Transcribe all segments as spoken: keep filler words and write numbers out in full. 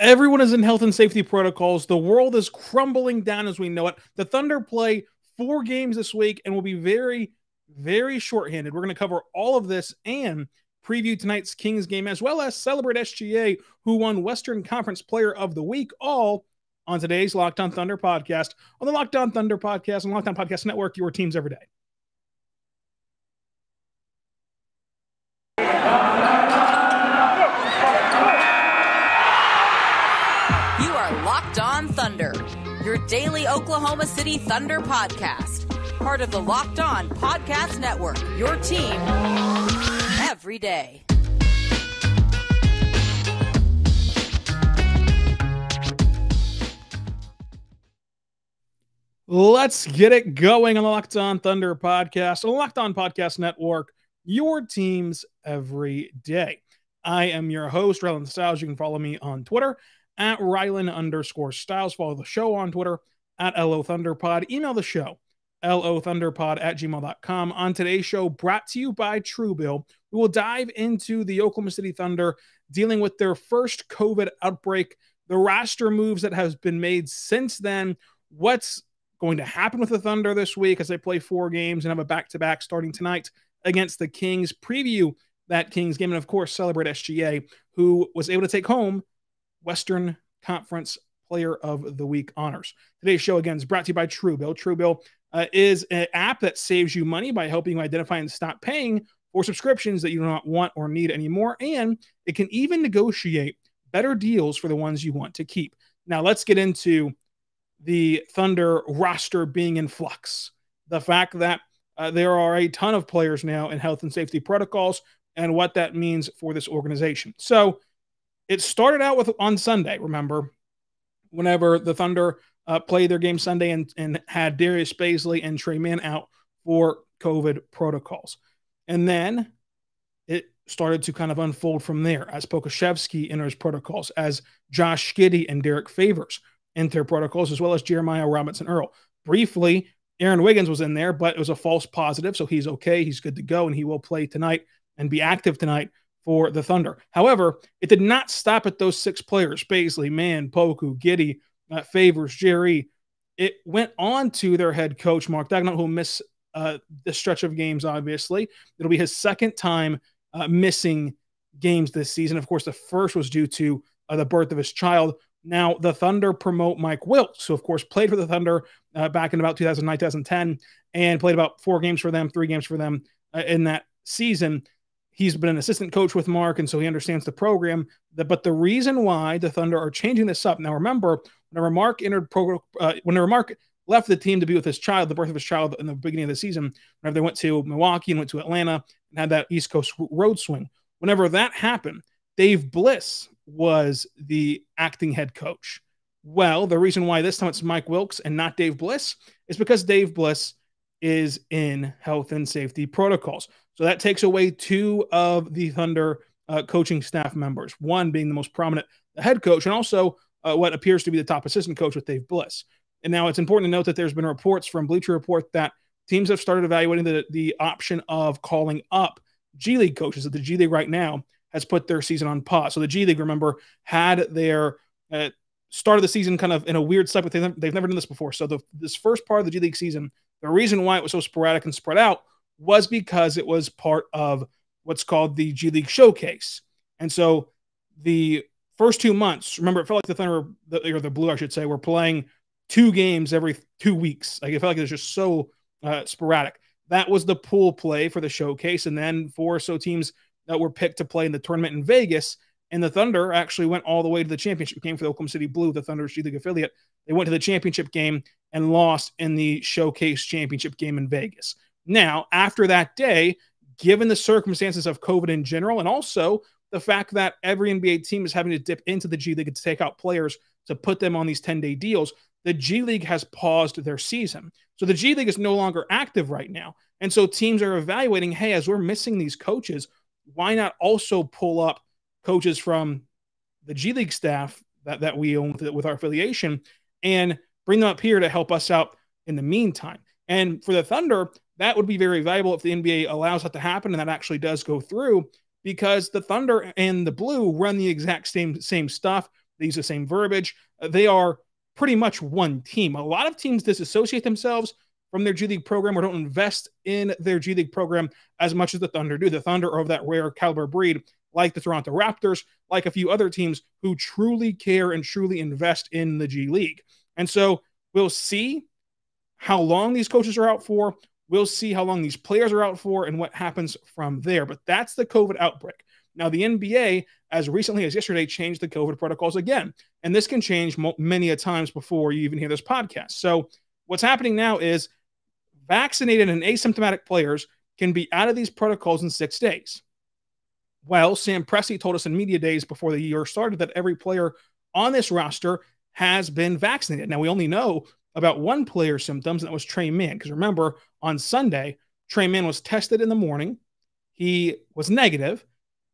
Everyone is in health and safety protocols. The world is crumbling down as we know it. The Thunder play four games this week and will be very, very shorthanded. We're going to cover all of this and preview tonight's Kings game, as well as celebrate S G A, who won Western Conference Player of the Week, all on today's Locked On Thunder podcast, on the Locked On Thunder podcast and Locked On Podcast Network, your teams every day. You are Locked On Thunder, your daily Oklahoma City Thunder podcast, part of the Locked On Podcast Network, your team every day. Let's get it going on the Locked On Thunder podcast, on the Locked On Podcast Network, your teams every day. I am your host, Rylan Stiles. You can follow me on Twitter at Rylan underscore Stiles. Follow the show on Twitter at L O Thunder Pod. Email the show, L O Thunder Pod at gmail dot com. On today's show, brought to you by Truebill, we will dive into the Oklahoma City Thunder dealing with their first COVID outbreak, the roster moves that have been made since then, what's going to happen with the Thunder this week as they play four games and have a back-to-back starting tonight against the Kings, preview that Kings game, and of course celebrate S G A, who was able to take home Western Conference Player of the Week honors. Today's show again is brought to you by Truebill. Truebill uh, is an app that saves you money by helping you identify and stop paying for subscriptions that you do not want or need anymore, and it can even negotiate better deals for the ones you want to keep. Now let's get into the Thunder roster being in flux. The fact that uh, there are a ton of players now in health and safety protocols and what that means for this organization. So it started out with on Sunday, remember, whenever the Thunder uh, played their game Sunday and, and had Darius Bazley and Tre Mann out for COVID protocols. And then it started to kind of unfold from there as Pokusevski enters protocols, as Josh Giddey and Derrick Favors enter protocols, as well as Jeremiah Robinson-Earl. Briefly, Aaron Wiggins was in there, but it was a false positive, so he's okay, he's good to go, and he will play tonight and be active tonight for the Thunder. However, it did not stop at those six players, Bazley, Mann, Poku, Giddey, uh, Favors, Jerry. It went on to their head coach, Mark Daigneault, who will miss uh, this stretch of games, obviously. It'll be his second time uh, missing games this season. Of course, the first was due to uh, the birth of his child. Now, the Thunder promote Mike Wilks, who, of course, played for the Thunder uh, back in about two thousand nine, two thousand ten, and played about four games for them, three games for them uh, in that season. He's been an assistant coach with Mark, and so he understands the program. The, but the reason why the Thunder are changing this up, now remember, whenever Mark, entered pro, uh, whenever Mark left the team to be with his child, the birth of his child in the beginning of the season, whenever they went to Milwaukee and went to Atlanta and had that East Coast road swing, whenever that happened, Dave Bliss was the acting head coach. Well, the reason why this time it's Mike Wilks and not Dave Bliss is because Dave Bliss is in health and safety protocols. So that takes away two of the Thunder uh, coaching staff members, one being the most prominent the head coach, and also uh, what appears to be the top assistant coach with Dave Bliss. And now it's important to note that there's been reports from Bleacher Report that teams have started evaluating the, the option of calling up G League coaches, that the G League right now has put their season on pause. So the G League, remember, had their uh, start of the season kind of in a weird cycle. They've, they've never done this before. So the, this first part of the G League season, the reason why it was so sporadic and spread out was because it was part of what's called the G League Showcase. And so the first two months, remember, it felt like the Thunder, the, or the Blue, I should say, were playing two games every two weeks. Like, it felt like it was just so uh, sporadic. That was the pool play for the Showcase, and then four or so teams that were picked to play in the tournament in Vegas, and the Thunder actually went all the way to the championship game for the Oklahoma City Blue, the Thunder's G League affiliate. They went to the championship game and lost in the Showcase championship game in Vegas. Now, after that day, given the circumstances of COVID in general, and also the fact that every N B A team is having to dip into the G League to take out players to put them on these ten-day deals, the G League has paused their season. So the G League is no longer active right now. And so teams are evaluating, hey, as we're missing these coaches, why not also pull up coaches from the G League staff that, that we own with, with our affiliation and bring them up here to help us out in the meantime? And for the Thunder, that would be very valuable if the N B A allows that to happen, and that actually does go through, because the Thunder and the Blue run the exact same, same stuff. They use the same verbiage. They are pretty much one team. A lot of teams disassociate themselves from their G League program or don't invest in their G League program as much as the Thunder do. The Thunder are of that rare caliber breed, like the Toronto Raptors, like a few other teams who truly care and truly invest in the G League. And so we'll see how long these coaches are out for. We'll see how long these players are out for and what happens from there. But that's the COVID outbreak. Now, the N B A, as recently as yesterday, changed the COVID protocols again. And this can change many a times before you even hear this podcast. So what's happening now is vaccinated and asymptomatic players can be out of these protocols in six days. Well, Sam Presti told us in media days before the year started that every player on this roster has been vaccinated. Now, we only know about one player's symptoms, and that was Tre Mann. Because remember, on Sunday, Tre Mann was tested in the morning. He was negative.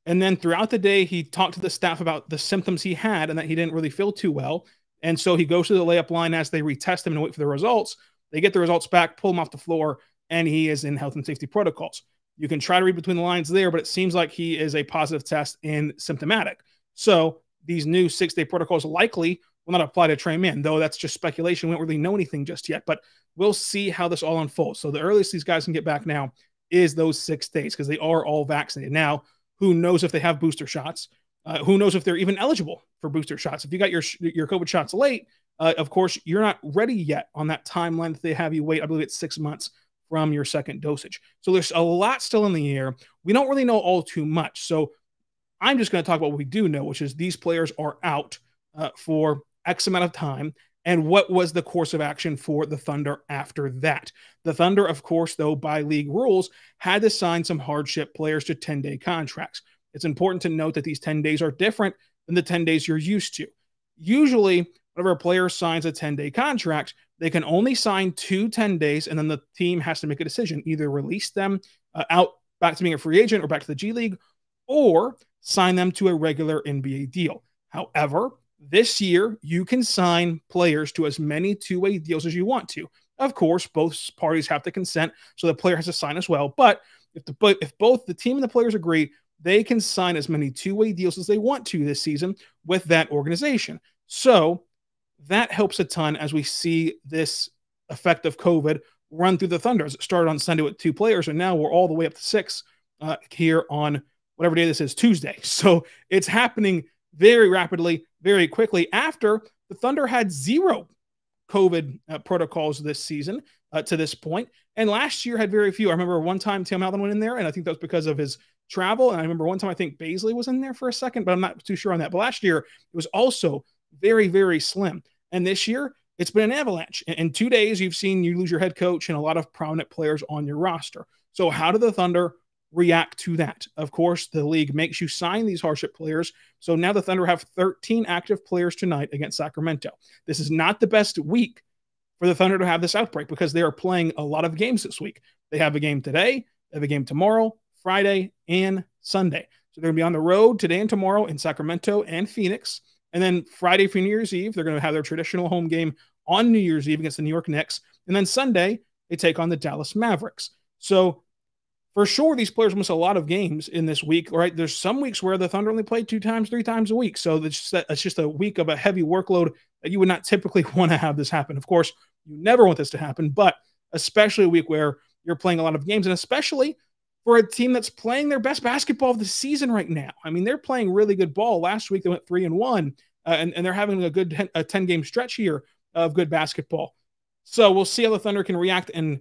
And then throughout the day, he talked to the staff about the symptoms he had and that he didn't really feel too well. And so he goes to the layup line as they retest him and wait for the results. They get the results back, pull him off the floor, and he is in health and safety protocols. You can try to read between the lines there, but it seems like he is a positive test and symptomatic. So these new six-day protocols likely will not apply to Tre Mann, though that's just speculation. We don't really know anything just yet, but we'll see how this all unfolds. So the earliest these guys can get back now is those six days because they are all vaccinated. Now, who knows if they have booster shots? Uh, who knows if they're even eligible for booster shots? If you got your, your COVID shots late, Uh, of course, you're not ready yet on that timeline that they have you wait. I believe it's six months from your second dosage. So there's a lot still in the air. We don't really know all too much. So I'm just going to talk about what we do know, which is these players are out uh, for X amount of time. And what was the course of action for the Thunder after that? The Thunder, of course, though, by league rules, had to sign some hardship players to ten-day contracts. It's important to note that these ten days are different than the ten days you're used to. Usually, whenever a player signs a ten-day contract, they can only sign two ten days, and then the team has to make a decision, either release them uh, out back to being a free agent or back to the G League, or sign them to a regular N B A deal. However, this year, you can sign players to as many two-way deals as you want to. Of course, both parties have to consent, so the player has to sign as well. But if, the, if both the team and the players agree, they can sign as many two-way deals as they want to this season with that organization. So that helps a ton as we see this effect of COVID run through the Thunder. It started on Sunday with two players, and now we're all the way up to six uh, here on whatever day this is, Tuesday. So it's happening very rapidly, very quickly after the Thunder had zero COVID uh, protocols this season uh, to this point. And last year had very few. I remember one time Tim Allen went in there, and I think that was because of his travel. And I remember one time I think Bazley was in there for a second, but I'm not too sure on that. But last year, it was also very, very slim. And this year, it's been an avalanche. In two days, you've seen you lose your head coach and a lot of prominent players on your roster. So how do the Thunder react to that? Of course, the league makes you sign these hardship players. So now the Thunder have thirteen active players tonight against Sacramento. This is not the best week for the Thunder to have this outbreak because they are playing a lot of games this week. They have a game today, they have a game tomorrow, Friday, and Sunday. So they're going to be on the road today and tomorrow in Sacramento and Phoenix. And then Friday for New Year's Eve, they're going to have their traditional home game on New Year's Eve against the New York Knicks. And then Sunday, they take on the Dallas Mavericks. So for sure, these players miss a lot of games in this week, right? There's some weeks where the Thunder only play two times, three times a week. So that's just a week of a heavy workload that you would not typically want to have this happen. Of course, you never want this to happen, but especially a week where you're playing a lot of games, and especially for a team that's playing their best basketball of the season right now. I mean, they're playing really good ball. Last week, they went three and one, uh, and, and they're having a good a ten-game stretch here of good basketball. So we'll see how the Thunder can react and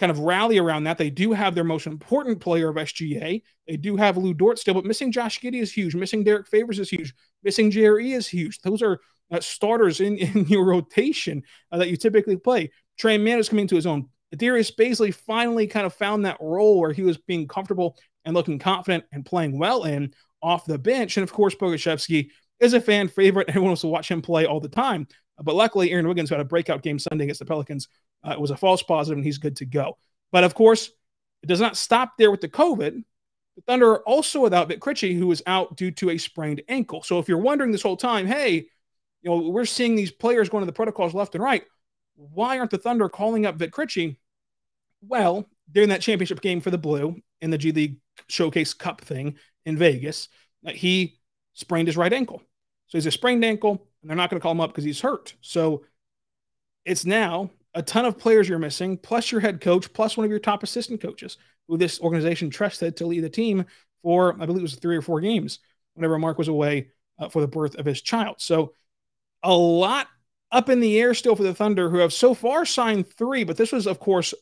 kind of rally around that. They do have their most important player of S G A. They do have Lu Dort still, but missing Josh Giddey is huge. Missing Derrick Favors is huge. Missing J R E is huge. Those are uh, starters in, in your rotation uh, that you typically play. Tre Mann is coming to his own. Darius Bazley finally kind of found that role where he was being comfortable and looking confident and playing well in off the bench. And, of course, Pokusevski is a fan favorite. Everyone wants to watch him play all the time. But luckily, Aaron Wiggins, who had a breakout game Sunday against the Pelicans, uh, it was a false positive, and he's good to go. But, of course, it does not stop there with the COVID. The Thunder are also without Vic Critchie, who is out due to a sprained ankle. So if you're wondering this whole time, hey, you know, we're seeing these players going to the protocols left and right, why aren't the Thunder calling up Vic Critchie? Well, during that championship game for the Blue in the G League Showcase Cup thing in Vegas, he sprained his right ankle. So he's a sprained ankle, and they're not going to call him up because he's hurt. So it's now a ton of players you're missing, plus your head coach, plus one of your top assistant coaches, who this organization trusted to lead the team for, I believe it was three or four games, whenever Mark was away uh, for the birth of his child. So a lot up in the air still for the Thunder, who have so far signed three, but this was, of course,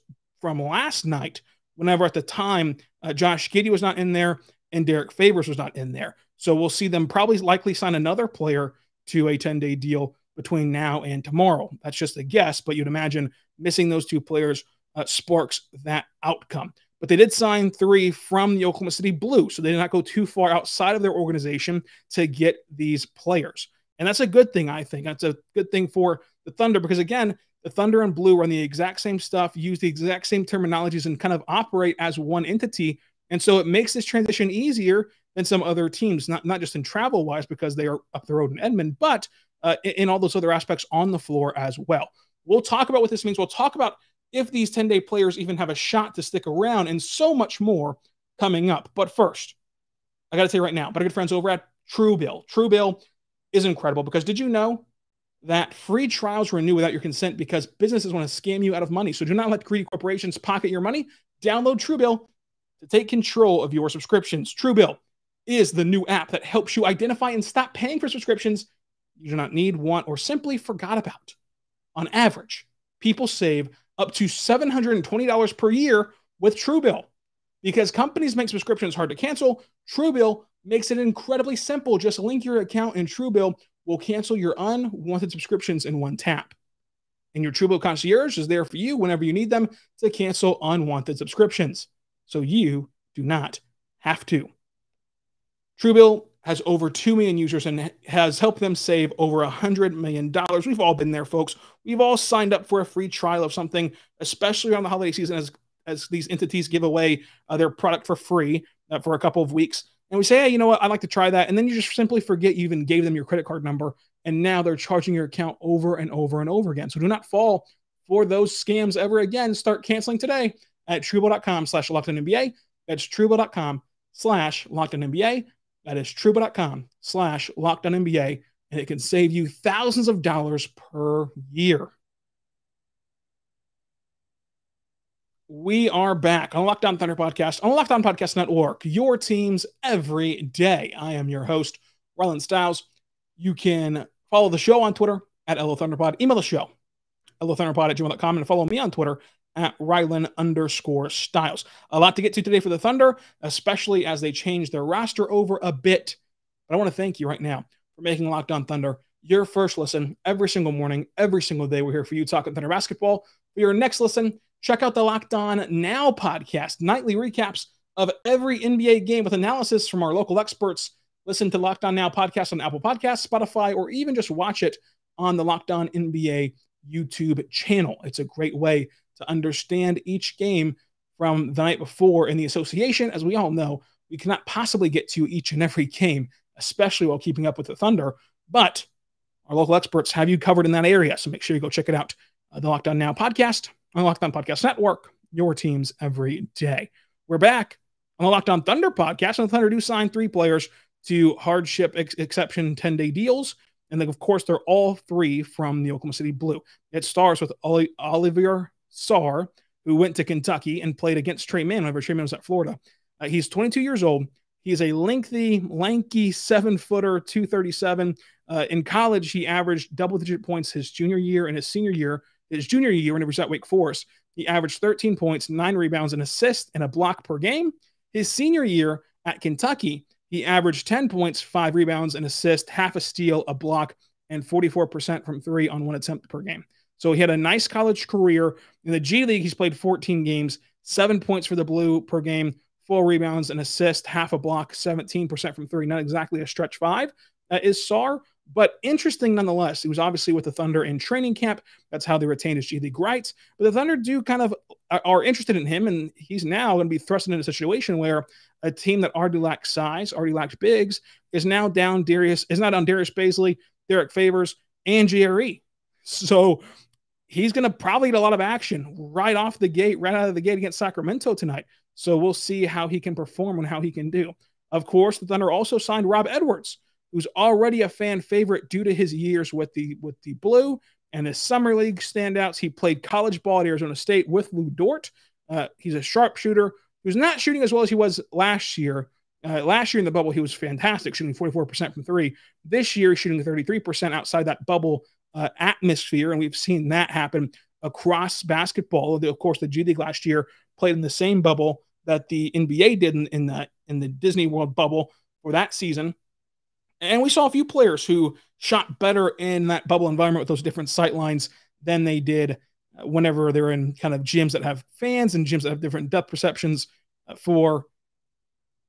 from last night, whenever at the time uh, Josh Giddey was not in there and Derrick Favors was not in there. So we'll see them probably likely sign another player to a ten-day deal between now and tomorrow. That's just a guess, but you'd imagine missing those two players uh, sparks that outcome. But they did sign three from the Oklahoma City Blue, so they did not go too far outside of their organization to get these players. And that's a good thing, I think. That's a good thing for the Thunder because, again, the Thunder and Blue run the exact same stuff, use the exact same terminologies, and kind of operate as one entity. And so it makes this transition easier than some other teams, not, not just in travel-wise because they are up the road in Edmond, but uh, in, in all those other aspects on the floor as well. We'll talk about what this means. We'll talk about if these ten-day players even have a shot to stick around and so much more coming up. But first, I got to tell you right now, but our good friends over at Truebill. Truebill is incredible because did you know that free trials renew without your consent because businesses want to scam you out of money. So do not let greedy corporations pocket your money. Download Truebill to take control of your subscriptions. Truebill is the new app that helps you identify and stop paying for subscriptions you do not need, want, or simply forgot about. On average, people save up to seven hundred twenty dollars per year with Truebill. Because companies make subscriptions hard to cancel, Truebill makes it incredibly simple. Just link your account and Truebill will cancel your unwanted subscriptions in one tap. And your Truebill concierge is there for you whenever you need them to cancel unwanted subscriptions. So you do not have to. Truebill has over two million users and has helped them save over one hundred million dollars. We've all been there, folks. We've all signed up for a free trial of something, especially around the holiday season as, as these entities give away uh, their product for free uh, for a couple of weeks. And we say, hey, you know what? I'd like to try that. And then you just simply forget you even gave them your credit card number. And now they're charging your account over and over and over again. So do not fall for those scams ever again. Start canceling today at Truebill.com slash LockedOnNBA. That's Truebill.com slash LockedOnNBA. That is Truebill.com slash LockedOnNBA. And it can save you thousands of dollars per year. We are back on Locked On Thunder Podcast, on Locked On Podcast Network, your teams every day. I am your host, Rylan Stiles. You can follow the show on Twitter at LOThunderPod. Email the show, LOThunderPod at gmail dot com, and follow me on Twitter at Rylan underscore Stiles. A lot to get to today for the Thunder, especially as they change their roster over a bit. But I want to thank you right now for making Locked On Thunder your first listen every single morning, every single day. We're here for you talking Thunder basketball. For your next listen, check out the Locked On Now podcast, nightly recaps of every N B A game with analysis from our local experts. Listen to Locked On Now podcast on Apple Podcasts, Spotify, or even just watch it on the Locked On N B A YouTube channel. It's a great way to understand each game from the night before in the association. As we all know, we cannot possibly get to each and every game, especially while keeping up with the Thunder. But our local experts have you covered in that area, so make sure you go check it out, uh, the Locked On Now podcast on the Locked On Podcast Network, your teams every day. We're back on the Locked On Thunder podcast, and the Thunder do sign three players to hardship ex exception ten-day deals, and then, of course, they're all three from the Oklahoma City Blue. It starts with Oli Olivier Sarr, who went to Kentucky and played against Tre Mann whenever Tre Mann was at Florida. Uh, he's twenty-two years old. He is a lengthy, lanky seven-footer, two thirty-seven. Uh, in college, he averaged double-digit points his junior year and his senior year. His junior year, whenever he was at Wake Forest, he averaged thirteen points, nine rebounds, an assist, and a block per game. His senior year at Kentucky, he averaged ten points, five rebounds, an assist, half a steal, a block, and forty-four percent from three on one attempt per game. So he had a nice college career. In the G League, he's played fourteen games, seven points for the Blue per game, four rebounds, an assist, half a block, seventeen percent from three. Not exactly a stretch five, uh, is Sarr. But interesting nonetheless, he was obviously with the Thunder in training camp. That's how they retained his G League rights. But the Thunder do kind of are interested in him, and he's now going to be thrust into a situation where a team that already lacked size, already lacked bigs, is now down Darius, is now down Darius Bazley, Derrick Favors, and G R E. So he's going to probably get a lot of action right off the gate, right out of the gate against Sacramento tonight. So we'll see how he can perform and how he can do. Of course, the Thunder also signed Rob Edwards, who's already a fan favorite due to his years with the with the Blue and his summer league standouts. He played college ball at Arizona State with Lu Dort. Uh, he's a sharpshooter who's not shooting as well as he was last year. Uh, last year in the bubble, he was fantastic, shooting forty-four percent from three. This year, shooting thirty-three percent outside that bubble uh, atmosphere, and we've seen that happen across basketball. Of course, the G League last year played in the same bubble that the N B A did in, in, the, in the Disney World bubble for that season. And we saw a few players who shot better in that bubble environment with those different sight lines than they did whenever they're in kind of gyms that have fans and gyms that have different depth perceptions for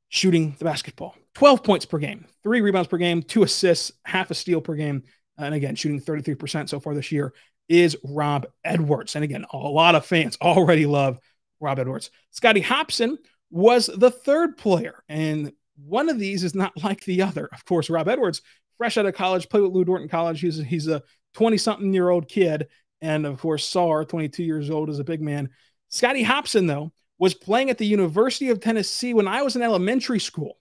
shooting the basketball. twelve points per game, three rebounds per game, two assists, half a steal per game. And again, shooting thirty-three percent so far this year is Rob Edwards. And again, a lot of fans already love Rob Edwards. Scotty Hopson was the third player, and one of these is not like the other. Of course, Rob Edwards, fresh out of college, played with Lu Dort in college. He's, he's a twenty-something-year-old kid. And, of course, Sarr, twenty-two years old, is a big man. Scotty Hopson, though, was playing at the University of Tennessee when I was in elementary school.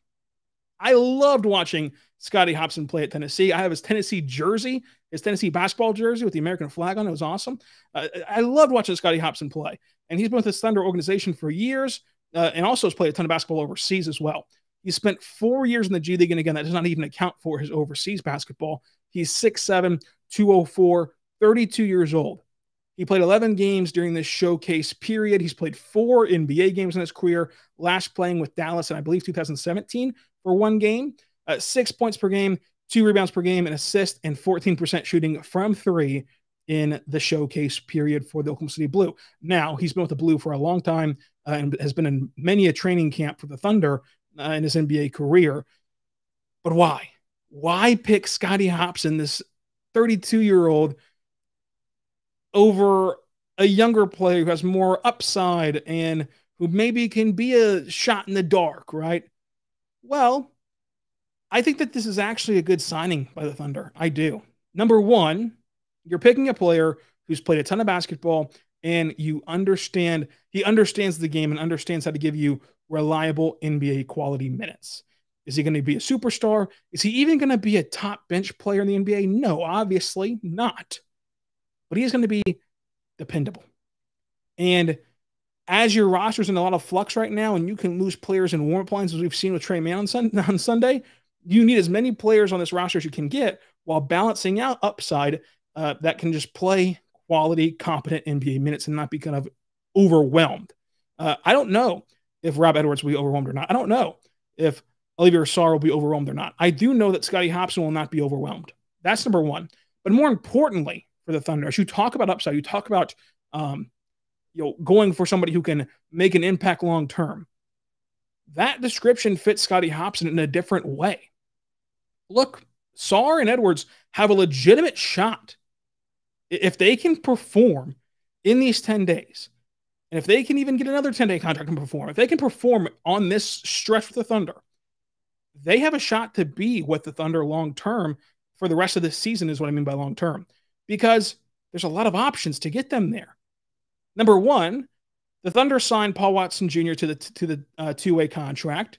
I loved watching Scotty Hopson play at Tennessee. I have his Tennessee jersey, his Tennessee basketball jersey with the American flag on it. It was awesome. Uh, I loved watching Scotty Hopson play. And he's been with this Thunder organization for years uh, and also has played a ton of basketball overseas as well. He spent four years in the G League, and again, that does not even account for his overseas basketball. He's six seven, two oh four, thirty-two years old. He played eleven games during this showcase period. He's played four N B A games in his career, last playing with Dallas in, I believe, two thousand seventeen for one game. Uh, six points per game, two rebounds per game, an assist, and fourteen percent shooting from three in the showcase period for the Oklahoma City Blue. Now, he's been with the Blue for a long time uh, and has been in many a training camp for the Thunder Uh, in his N B A career. But why? Why pick Scotty Hopson, this thirty-two-year-old, over a younger player who has more upside and who maybe can be a shot in the dark, right? Well, I think that this is actually a good signing by the Thunder. I do. Number one, you're picking a player who's played a ton of basketball, and you understand, he understands the game and understands how to give you reliable N B A quality minutes. Is he going to be a superstar? Is he even going to be a top bench player in the N B A? No, obviously not. But he's going to be dependable. And as your roster's in a lot of flux right now, and you can lose players in warm-up lines as we've seen with Tre Mann on, sun on Sunday, you need as many players on this roster as you can get while balancing out upside uh, that can just play quality, competent N B A minutes and not be kind of overwhelmed. Uh, I don't know if Rob Edwards will be overwhelmed or not. I don't know if Olivier Sarr will be overwhelmed or not. I do know that Scotty Hopson will not be overwhelmed. That's number one. But more importantly for the Thunder, as you talk about upside, you talk about um, you know, going for somebody who can make an impact long-term. That description fits Scotty Hopson in a different way. Look, Sarr and Edwards have a legitimate shot. If they can perform in these ten days, and if they can even get another ten-day contract and perform, if they can perform on this stretch with the Thunder, they have a shot to be with the Thunder long-term for the rest of this season is what I mean by long-term, because there's a lot of options to get them there. Number one, the Thunder signed Paul Watson Junior to the, to the uh, two-way contract,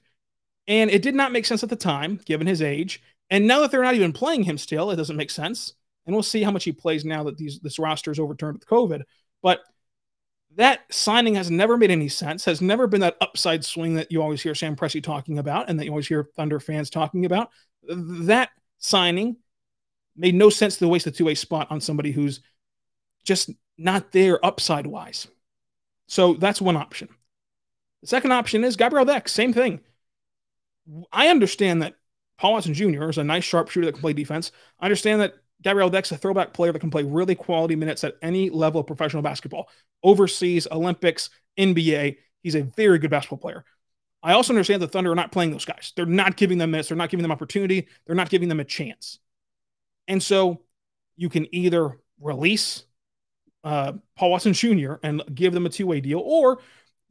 and it did not make sense at the time, given his age. And now that they're not even playing him still, it doesn't make sense. And we'll see how much he plays now that these, this roster is overturned with COVID. But that signing has never made any sense, has never been that upside swing that you always hear Sam Presti talking about and that you always hear Thunder fans talking about. That signing made no sense to waste a two-way spot on somebody who's just not there upside-wise. So that's one option. The second option is Gabriel Deck, same thing. I understand that Paul Watson Junior is a nice sharpshooter that can play defense. I understand that Gabriel Deck's a throwback player that can play really quality minutes at any level of professional basketball. Overseas, Olympics, N B A. He's a very good basketball player. I also understand the Thunder are not playing those guys. They're not giving them minutes. They're not giving them opportunity. They're not giving them a chance. And so you can either release uh, Paul Watson Junior and give them a two-way deal, or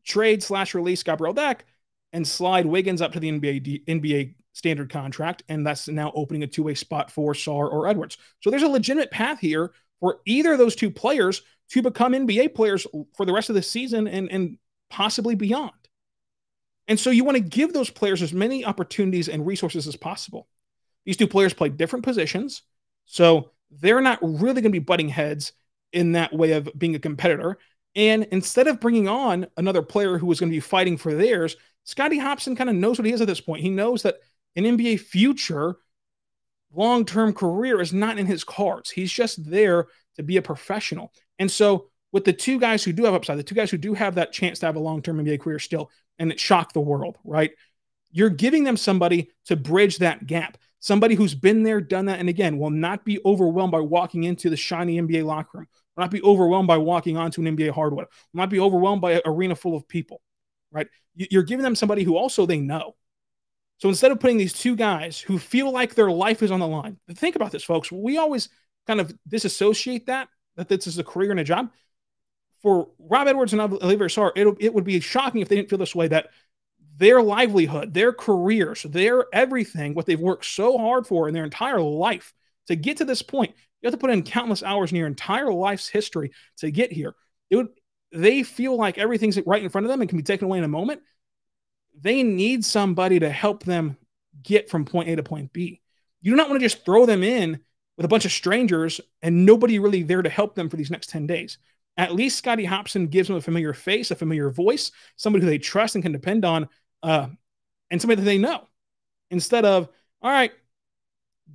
trade slash release Gabriel Deck and slide Wiggins up to the N B A N B A standard contract, and that's now opening a two-way spot for Sarr or Edwards. So there's a legitimate path here for either of those two players to become N B A players for the rest of the season and, and possibly beyond. And so you want to give those players as many opportunities and resources as possible. These two players play different positions, so they're not really going to be butting heads in that way of being a competitor. And instead of bringing on another player who was going to be fighting for theirs, Scotty Hopson kind of knows what he is at this point. He knows that an N B A future, long-term career is not in his cards. He's just there to be a professional. And so with the two guys who do have upside, the two guys who do have that chance to have a long-term N B A career still, and it shocked the world, right? You're giving them somebody to bridge that gap, somebody who's been there, done that, and again, will not be overwhelmed by walking into the shiny N B A locker room, will not be overwhelmed by walking onto an N B A hardwood, will not be overwhelmed by an arena full of people, right? You're giving them somebody who also they know. So instead of putting these two guys who feel like their life is on the line, think about this, folks. We always kind of disassociate that, that this is a career and a job. For Rob Edwards and Olivier Sarr, it, it would be shocking if they didn't feel this way, that their livelihood, their careers, their everything, what they've worked so hard for in their entire life to get to this point, you have to put in countless hours in your entire life's history to get here. It would, they feel like everything's right in front of them and can be taken away in a moment. They need somebody to help them get from point A to point B. You do not want to just throw them in with a bunch of strangers and nobody really there to help them for these next ten days. At least Scotty Hopson gives them a familiar face, a familiar voice, somebody who they trust and can depend on, uh, and somebody that they know. Instead of, all right,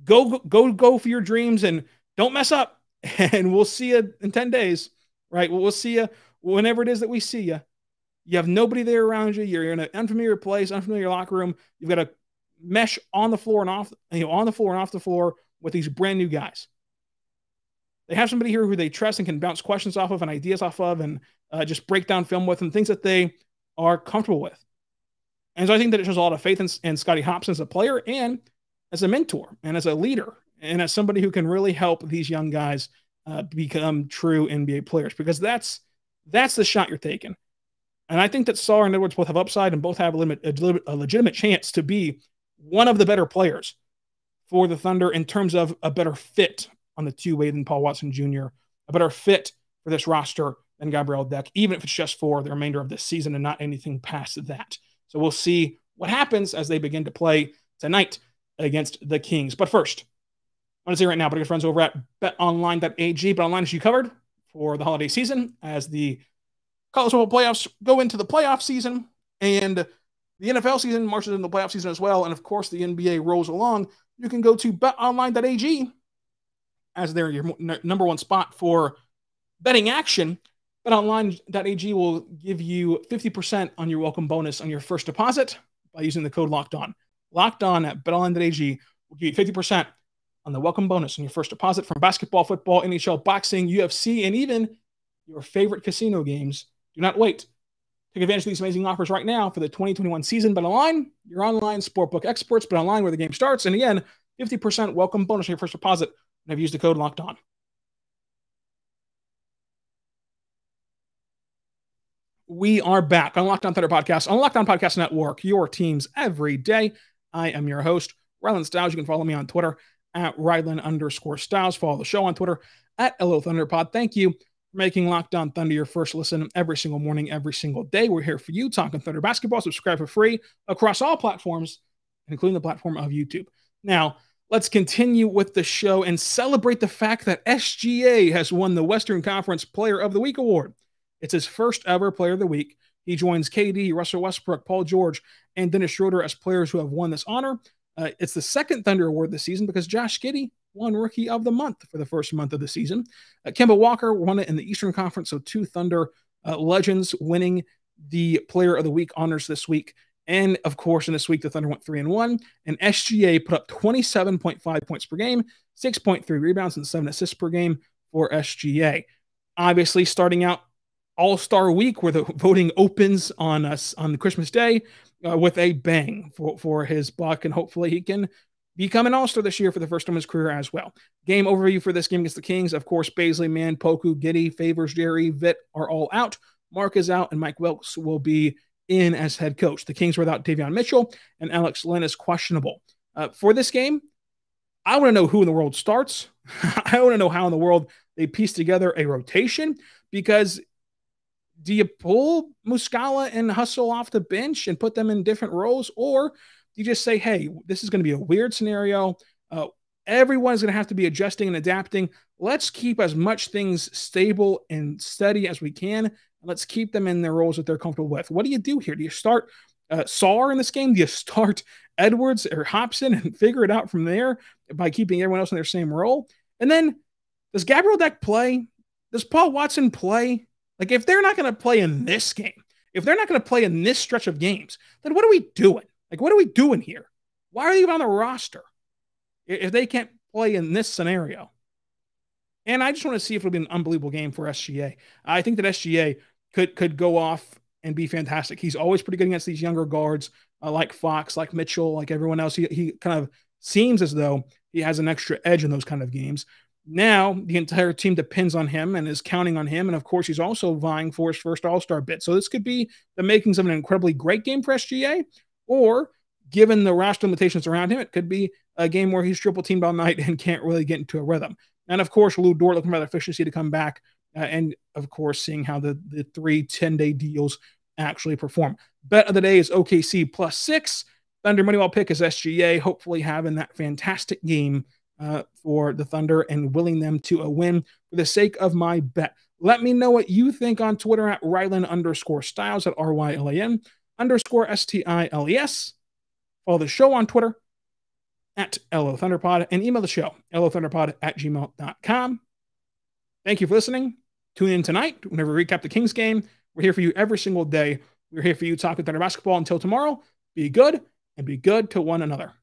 go, go, go for your dreams and don't mess up, and we'll see you in ten days, right? We'll see you whenever it is that we see you. You have nobody there around you. You're in an unfamiliar place, unfamiliar locker room. You've got to mesh on the floor and off, you know, on the floor and off the floor with these brand new guys. They have somebody here who they trust and can bounce questions off of and ideas off of, and uh, just break down film with, and things that they are comfortable with. And so I think that it shows a lot of faith in, in Scotty Hopson as a player and as a mentor and as a leader and as somebody who can really help these young guys uh, become true N B A players, because that's that's the shot you're taking. And I think that Sarr and Edwards both have upside and both have a, limit, a legitimate chance to be one of the better players for the Thunder in terms of a better fit on the two-way than Paul Watson Junior, a better fit for this roster than Gabriel Deck, even if it's just for the remainder of this season and not anything past that. So we'll see what happens as they begin to play tonight against the Kings. But first, I want to say right now, but your friends over at bet online dot A G, BetOnline is you covered for the holiday season as the college football playoffs go into the playoff season, and the N F L season marches into the playoff season as well. And of course, the N B A rolls along. You can go to bet online dot A G as they're your number one spot for betting action. bet online dot A G will give you fifty percent on your welcome bonus on your first deposit by using the code locked on. Locked on at bet online dot A G will give you fifty percent on the welcome bonus on your first deposit from basketball, football, N H L, boxing, U F C, and even your favorite casino games. Do not wait. Take advantage of these amazing offers right now for the twenty twenty-one season. BetOnline, your online sportbook experts. BetOnline, where the game starts. And again, fifty percent welcome bonus on your first deposit. And I've used the code locked on. We are back on Locked On Thunder Podcast, on Locked On Podcast Network, your teams every day. I am your host, Rylan Stiles. You can follow me on Twitter at Rylan underscore Stiles. Follow the show on Twitter at L O Thunder Pod. Thank you making Locked On Thunder your first listen every single morning, every single day. We're here for you, talking Thunder basketball. Subscribe for free across all platforms, including the platform of YouTube. Now, let's continue with the show and celebrate the fact that S G A has won the Western Conference Player of the Week award. It's his first ever Player of the Week. He joins K D, Russell Westbrook, Paul George, and Dennis Schroeder as players who have won this honor. Uh, it's the second Thunder award this season because Josh Giddey won Rookie of the Month for the first month of the season. Uh, Kemba Walker won it in the Eastern Conference, so two Thunder uh, legends winning the Player of the Week honors this week. And, of course, in this week, the Thunder went three and one, and S G A put up twenty-seven point five points per game, six point three rebounds, and seven assists per game for S G A. Obviously, starting out All-Star Week, where the voting opens on us on Christmas Day uh, with a bang for, for his buck, and hopefully he can become an all-star this year for the first time in his career as well. Game overview for this game against the Kings. Of course, Bazley, Mann, Poku, Giddey, Favors, Jerry, Vitt are all out. Mark is out, and Mike Wilks will be in as head coach. The Kings were without Davion Mitchell, and Alex Len is questionable. Uh, for this game, I want to know who in the world starts. I want to know how in the world they piece together a rotation, because do you pull Muscala and Hustle off the bench and put them in different roles, or you just say, hey, this is going to be a weird scenario. Uh, everyone's going to have to be adjusting and adapting. Let's keep as much things stable and steady as we can. Let's keep them in their roles that they're comfortable with. What do you do here? Do you start uh, Sarr in this game? Do you start Edwards or Hopson and figure it out from there by keeping everyone else in their same role? And then does Gabriel Deck play? Does Paul Watson play? Like, if they're not going to play in this game, if they're not going to play in this stretch of games, then what are we doing? Like, what are we doing here? Why are they even on the roster if they can't play in this scenario? And I just want to see if it'll be an unbelievable game for S G A. I think that S G A could could go off and be fantastic. He's always pretty good against these younger guards, uh, like Fox, like Mitchell, like everyone else. He, he kind of seems as though he has an extra edge in those kind of games. Now the entire team depends on him and is counting on him. And of course, he's also vying for his first All-Star bid. So this could be the makings of an incredibly great game for S G A, or given the roster limitations around him, it could be a game where he's triple teamed all night and can't really get into a rhythm. And of course, Lu Dort looking for their efficiency to come back. Uh, and of course, seeing how the, the three ten-day deals actually perform. Bet of the day is O K C plus six. Thunder Moneyball pick is S G A, hopefully having that fantastic game Uh, for the Thunder and willing them to a win for the sake of my bet. Let me know what you think on Twitter at Rylan underscore Stiles at R Y L A N underscore S T I L E S. Follow the show on Twitter at L O Thunder Pod and email the show L O Thunder Pod at gmail dot com. Thank you for listening. Tune in tonight whenever we recap the Kings game. We're here for you every single day. We're here for you talking Thunder basketball. Until tomorrow, be good and be good to one another.